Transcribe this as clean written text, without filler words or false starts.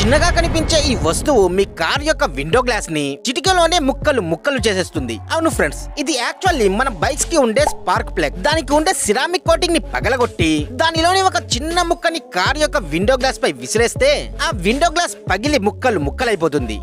చిన్నగా కనిపించే ఈ వస్తువు మీ కార్ యొక్క విండో గ్లాస్ ని చిటికలోనే ముక్కలు ముక్కలు చేసేస్తుంది. అవును ఫ్రెండ్స్, ఇది యాక్చువల్లీ మన బైక్స్ కి ఉండే స్పార్క్ ప్లగ్. దానికి ఉండే సిరామిక్ కోటింగ్ ని పగలగొట్టి దానిలోని ఒక చిన్న ముక్కని కార్ యొక్క విండో గ్లాస్ పై విసిరేస్తే ఆ విండో గ్లాస్ పగిలి ముక్కలు ముక్కలైపోతుంది.